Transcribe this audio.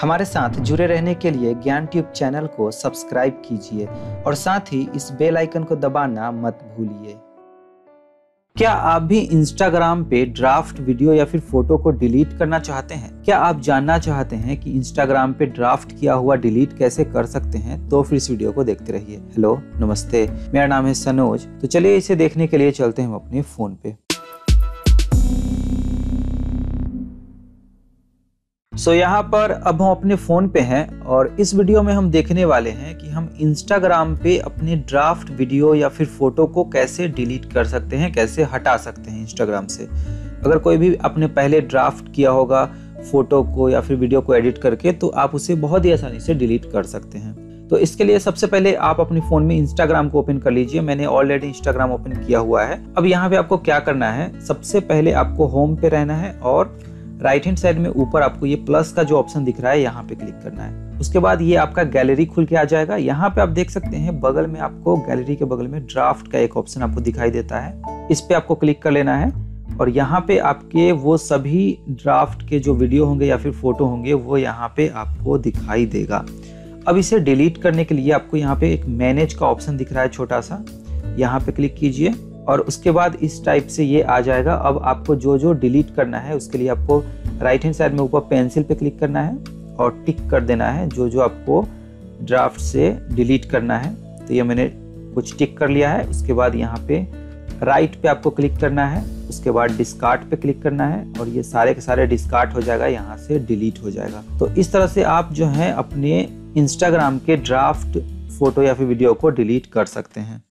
हमारे साथ जुड़े रहने के लिए ज्ञान ट्यूब चैनल को सब्सक्राइब कीजिए और साथ ही इस बेल आइकन को दबाना मत भूलिए। क्या आप भी इंस्टाग्राम पे ड्राफ्ट वीडियो या फिर फोटो को डिलीट करना चाहते हैं? क्या आप जानना चाहते हैं कि इंस्टाग्राम पे ड्राफ्ट किया हुआ डिलीट कैसे कर सकते हैं? तो फिर इस वीडियो को देखते रहिए। हेलो नमस्ते, मेरा नाम है सनोज। तो चलिए इसे देखने के लिए चलते हैं हम अपने फोन पे। सो यहाँ पर अब हम अपने फ़ोन पे हैं और इस वीडियो में हम देखने वाले हैं कि हम इंस्टाग्राम पे अपने ड्राफ्ट वीडियो या फिर फ़ोटो को कैसे डिलीट कर सकते हैं, कैसे हटा सकते हैं इंस्टाग्राम से। अगर कोई भी आपने पहले ड्राफ्ट किया होगा फ़ोटो को या फिर वीडियो को एडिट करके, तो आप उसे बहुत ही आसानी से डिलीट कर सकते हैं। तो इसके लिए सबसे पहले आप अपने फ़ोन में इंस्टाग्राम को ओपन कर लीजिए। मैंने ऑलरेडी इंस्टाग्राम ओपन किया हुआ है। अब यहाँ पर आपको क्या करना है, सबसे पहले आपको होम पे रहना है और राइट हैंड साइड में ऊपर आपको ये प्लस का जो ऑप्शन दिख रहा है यहाँ पे क्लिक करना है। उसके बाद ये आपका गैलरी खुल के आ जाएगा। यहाँ पे आप देख सकते हैं बगल में आपको गैलरी के बगल में ड्राफ्ट का एक ऑप्शन आपको दिखाई देता है, इस पे आपको क्लिक कर लेना है और यहाँ पे आपके वो सभी ड्राफ्ट के जो वीडियो होंगे या फिर फोटो होंगे वो यहाँ पे आपको दिखाई देगा। अब इसे डिलीट करने के लिए आपको यहाँ पे एक मैनेज का ऑप्शन दिख रहा है छोटा सा, यहाँ पे क्लिक कीजिए और उसके बाद इस टाइप से ये आ जाएगा। अब आपको जो जो डिलीट करना है उसके लिए आपको राइट हैंड साइड में ऊपर पेंसिल पे क्लिक करना है और टिक कर देना है जो जो आपको ड्राफ्ट से डिलीट करना है। तो ये मैंने कुछ टिक कर लिया है। उसके बाद यहाँ पे राइट पे आपको क्लिक करना है, उसके बाद डिस्कार्ड पे क्लिक करना है और ये सारे के सारे डिस्कार्ड हो जाएगा, यहाँ से डिलीट हो जाएगा। तो इस तरह से आप जो है अपने इंस्टाग्राम के ड्राफ्ट फोटो या फिर वीडियो को डिलीट कर सकते हैं।